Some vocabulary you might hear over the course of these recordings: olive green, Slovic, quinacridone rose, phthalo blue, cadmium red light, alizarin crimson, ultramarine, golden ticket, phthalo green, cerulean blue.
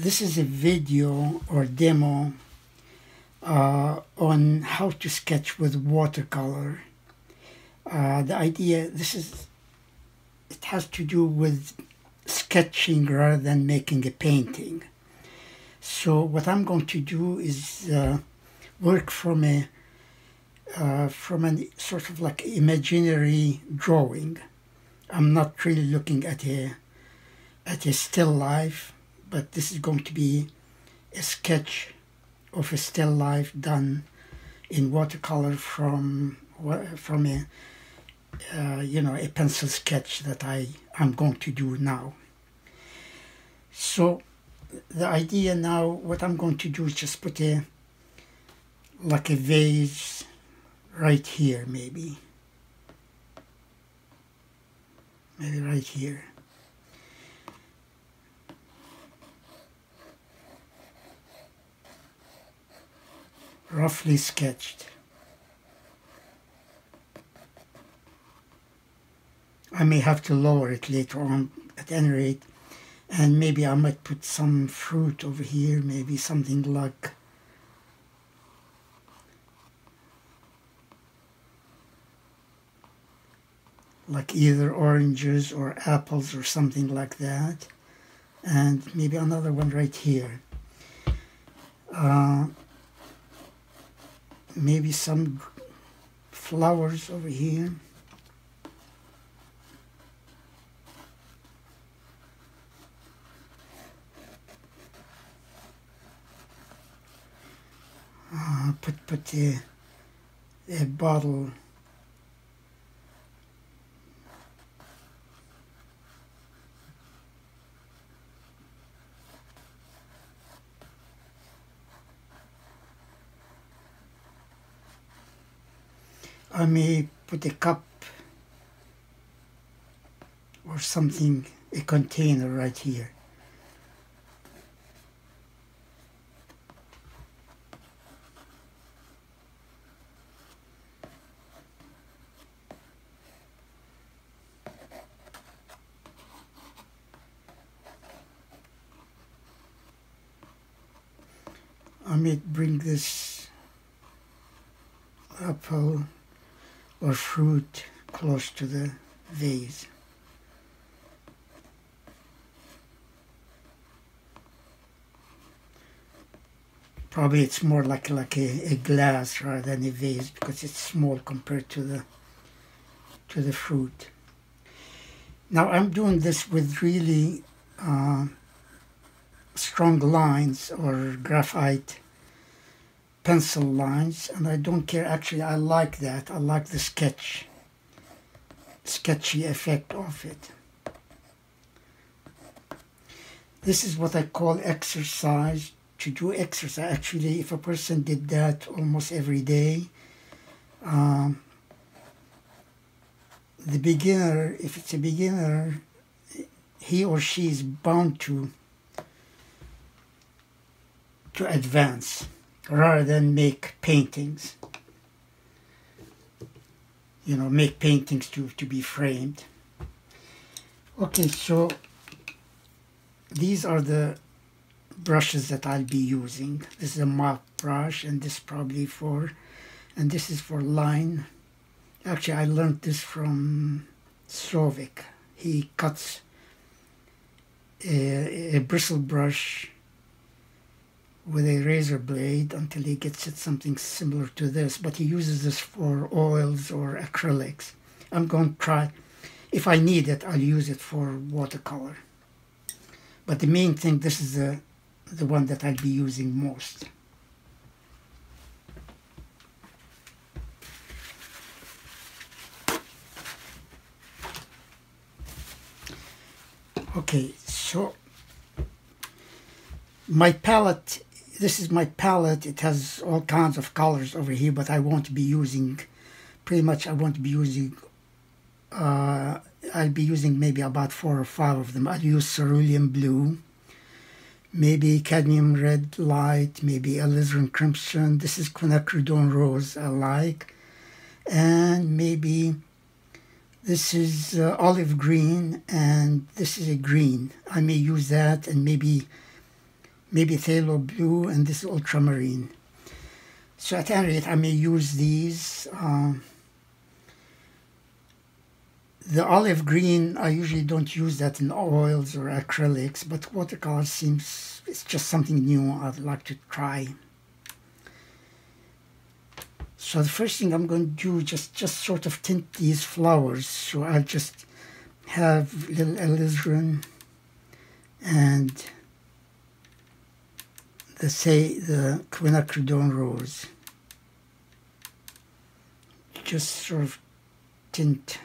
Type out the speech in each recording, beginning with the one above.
This is a video or demo on how to sketch with watercolor. The idea, it has to do with sketching rather than making a painting. So what I'm going to do is work from a sort of like imaginary drawing. I'm not really looking at a still life, but this is going to be a sketch of a still life done in watercolor from a pencil sketch that I'm going to do now. So the idea now, what I'm going to do is just put like a vase right here, maybe right here. Roughly sketched. I may have to lower it later on, at any rate, and maybe I might put some fruit over here, maybe something like either oranges or apples or something like that, and maybe another one right here. Maybe some flowers over here. Put a bottle . I may put a cup or something, a container right here. I may bring this apple or fruit close to the vase. Probably it's more like a glass rather than a vase because it's small compared to the fruit. Now I'm doing this with really strong lines or graphite pencil lines, and I don't care. Actually, I like that. I like the sketchy effect of it. This is what I call exercise. To do exercise, actually, if a person did that almost every day, the beginner, if it's a beginner, he or she is bound to advance rather than make paintings, make paintings to be framed. Okay, so these are the brushes that I'll be using. This is a mop brush, and this probably this is for line. Actually, I learned this from Slovic. He cuts a bristle brush with a razor blade until he gets it something similar to this, but he uses this for oils or acrylics. I'm going to try, if I need it, I'll use it for watercolor. But the main thing, this is the one that I'll be using most. Okay, so my palette, this is my palette. It has all kinds of colors over here, but I won't be using, pretty much I won't be using, I'll be using maybe about 4 or 5 of them. I'll use cerulean blue, maybe cadmium red light, maybe alizarin crimson. This is quinacridone rose I like. And maybe this is olive green, and this is a green. I may use that, and maybe maybe phthalo blue, and this is ultramarine. So at any rate, I may use these. The olive green, I usually don't use that in oils or acrylics, but watercolor seems, it's just something new I'd like to try. So the first thing I'm going to do, just sort of tint these flowers. So I'll just have little alizarin and the quinacridone rose. Just sort of tint.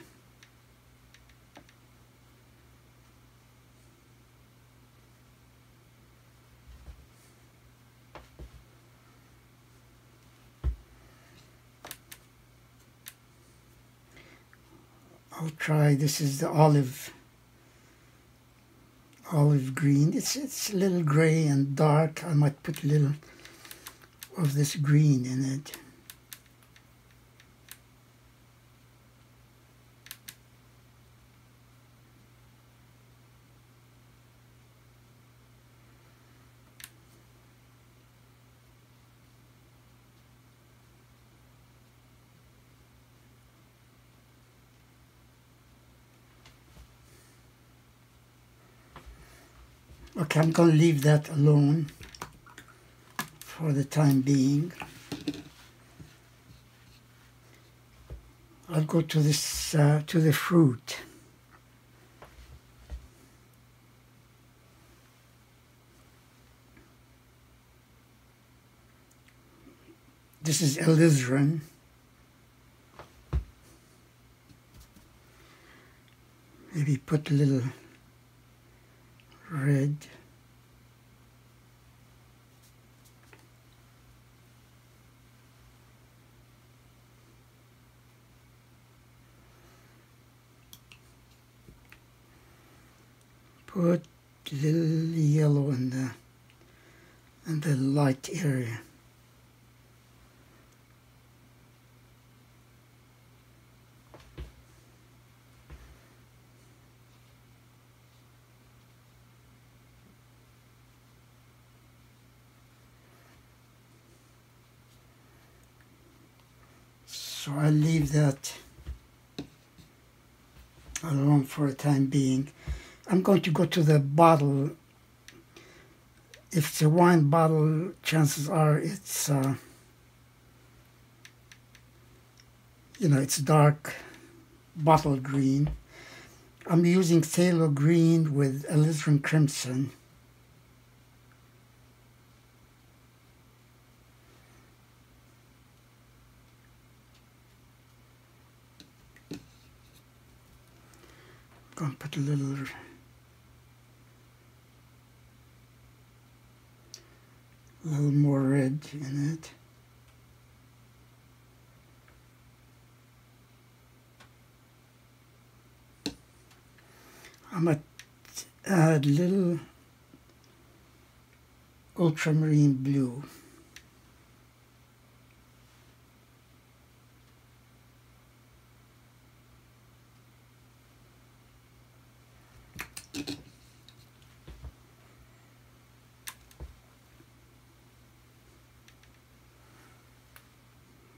I'll try, this is the olive green. It's a little gray and dark. I might put a little of this green in it. Okay, I'm going to leave that alone for the time being. I'll go to this to the fruit. This is alizarin. Maybe put a little red. Put little yellow in the light area. So I'll leave that alone for the time being. I'm going to go to the bottle. If it's a wine bottle, chances are it's, you know, it's dark bottle green. I'm using phthalo green with alizarin crimson. Gonna put a little more red in it. I might add a little ultramarine blue.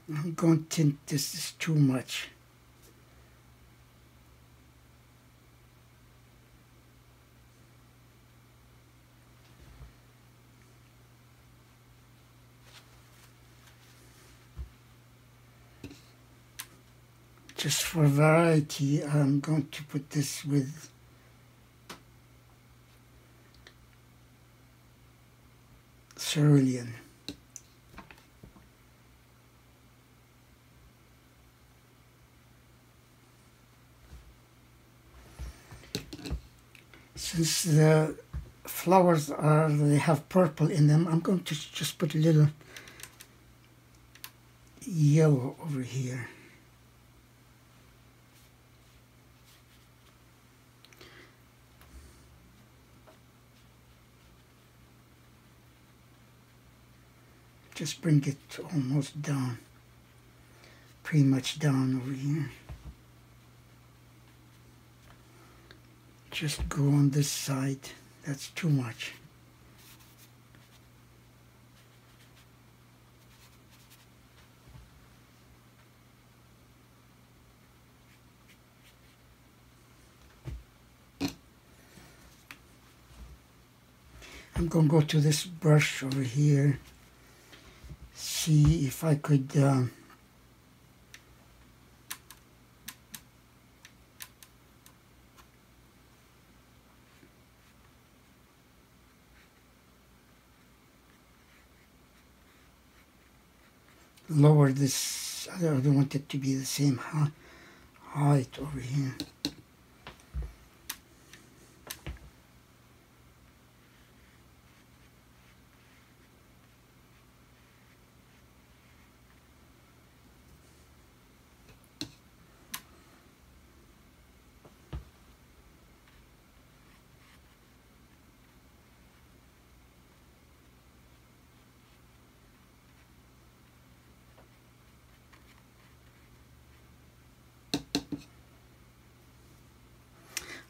I'm going to tint this, is too much. Just for variety, I'm going to put this with cerulean. Since the flowers are, they have purple in them, I'm going to just put a little yellow over here. Just bring it almost down, pretty much down over here. Just go on this side, that's too much. I'm going to go to this brush over here, see if I could lower this. I don't want it to be the same height over here.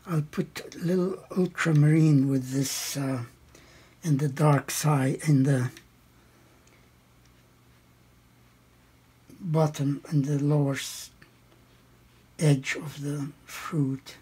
I'll put a little ultramarine with this in the dark side, in the bottom and the lower edge of the fruit.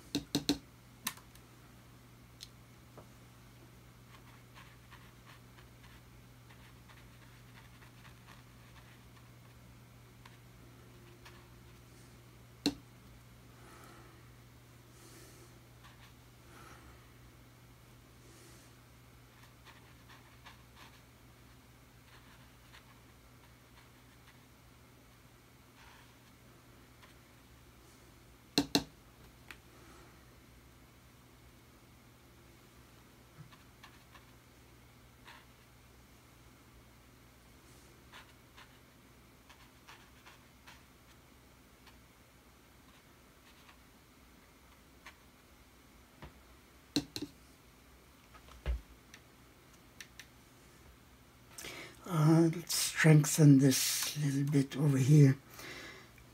Let's strengthen this a little bit over here.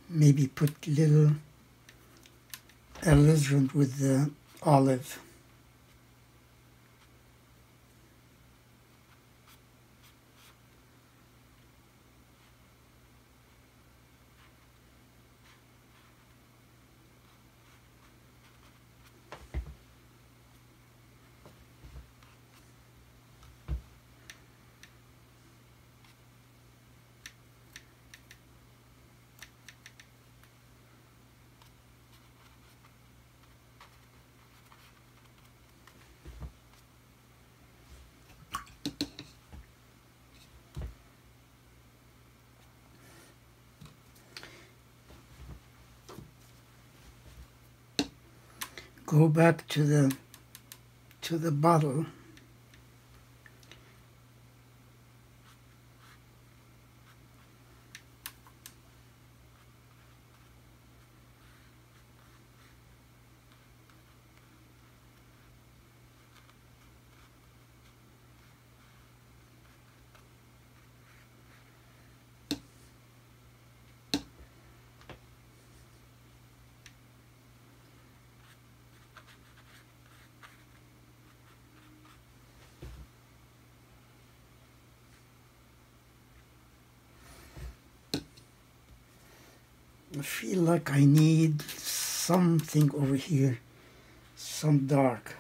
Maybe put little alizarin with the olive. Go back to the bottle. I feel like I need something over here, some dark.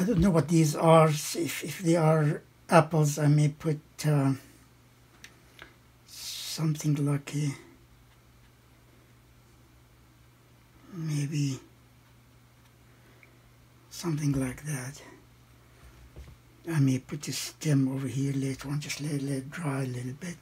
I don't know what these are. If they are apples, I may put something lucky. Maybe something like that. I may put the stem over here later on, just let it dry a little bit.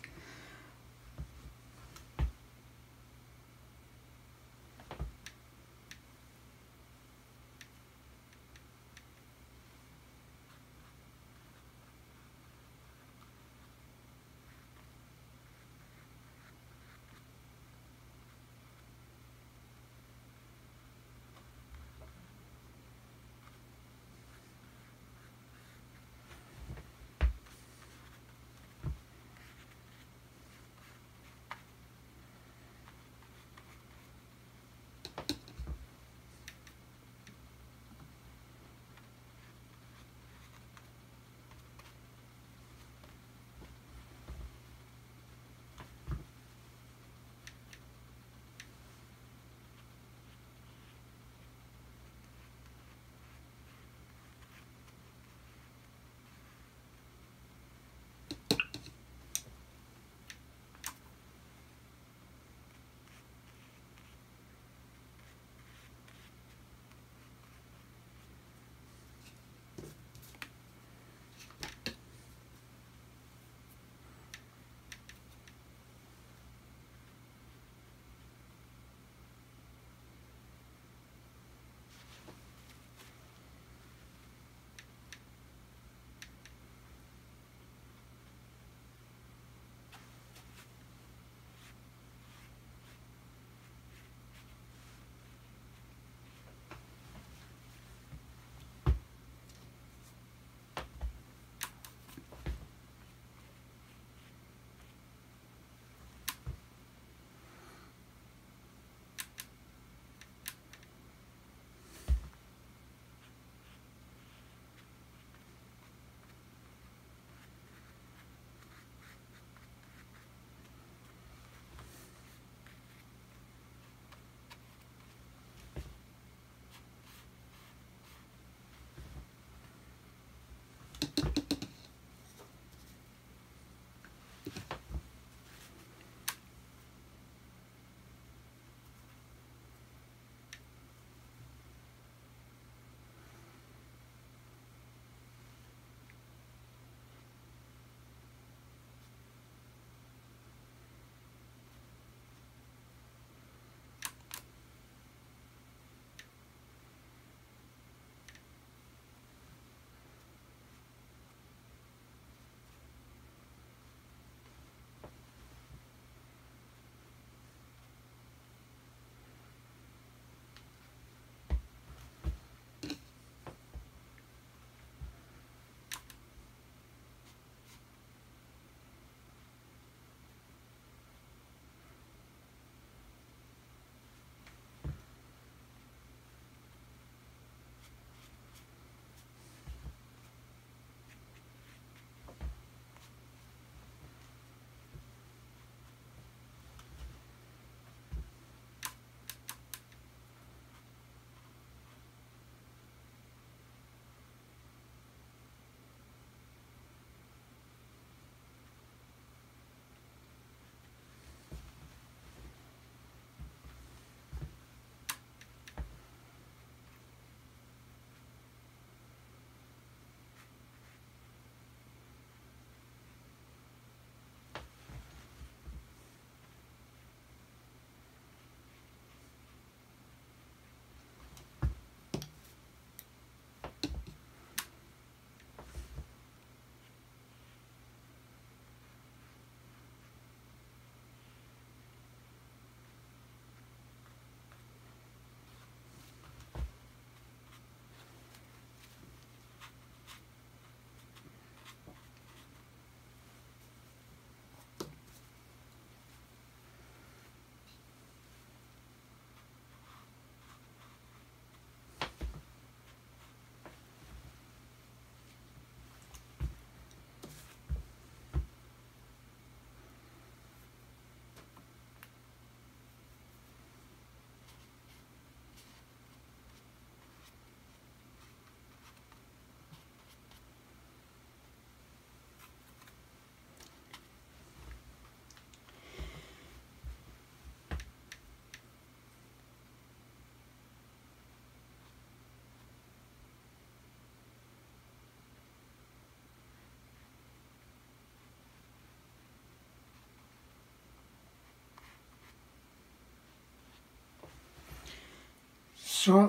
So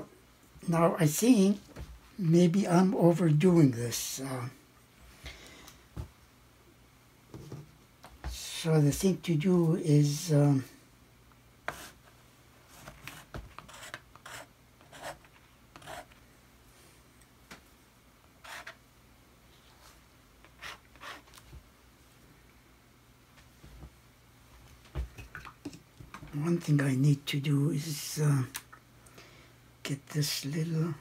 now I think maybe I'm overdoing this. So the thing to do is one thing I need to do is get this little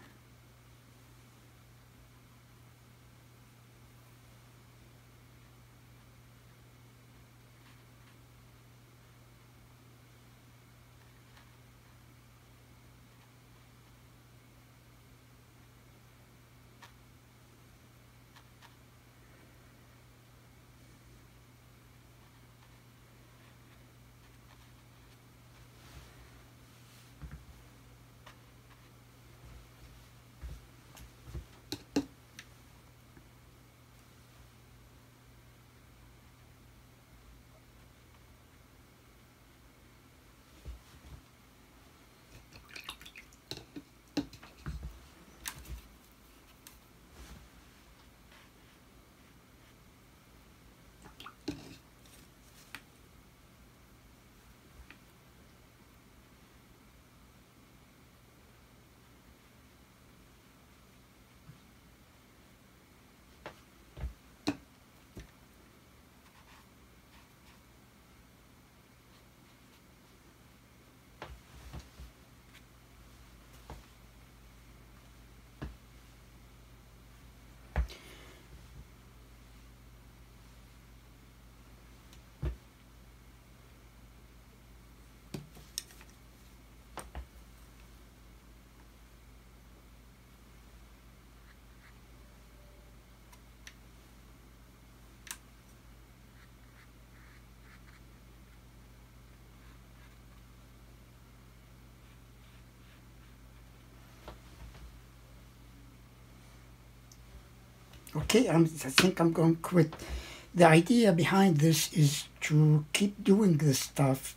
okay, I think I'm going to quit. The idea behind this is to keep doing this stuff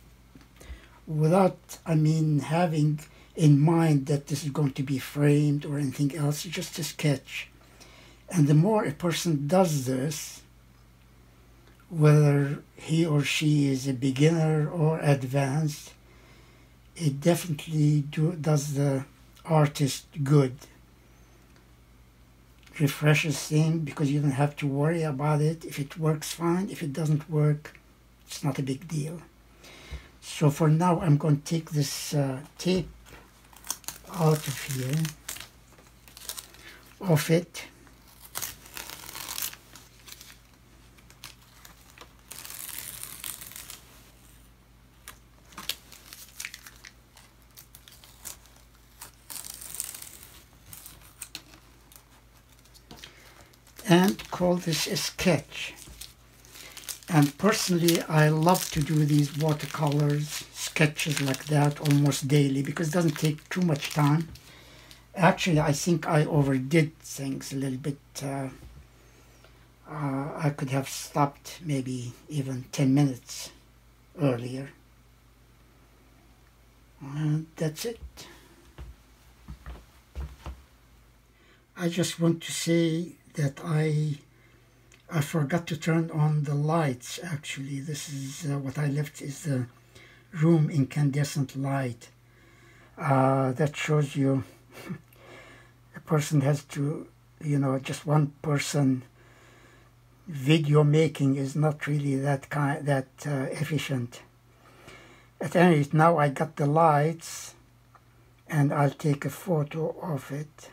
without, I mean, having in mind that this is going to be framed or anything else, just a sketch. And the more a person does this, whether he or she is a beginner or advanced, it definitely does the artist good. Refreshes thing, because you don't have to worry about it. If it works, fine. If it doesn't work, it's not a big deal. So for now, I'm going to take this tape out of here, off it. And call this a sketch. And personally, I love to do these watercolors, sketches like that almost daily, because it doesn't take too much time. Actually, I think I overdid things a little bit. I could have stopped maybe even 10 minutes earlier. And that's it. I just want to say that I forgot to turn on the lights. Actually, this is what I left is the room incandescent light. That shows you a person has to, you know, just one person video making is not really that efficient. At any rate, now I got the lights and I'll take a photo of it.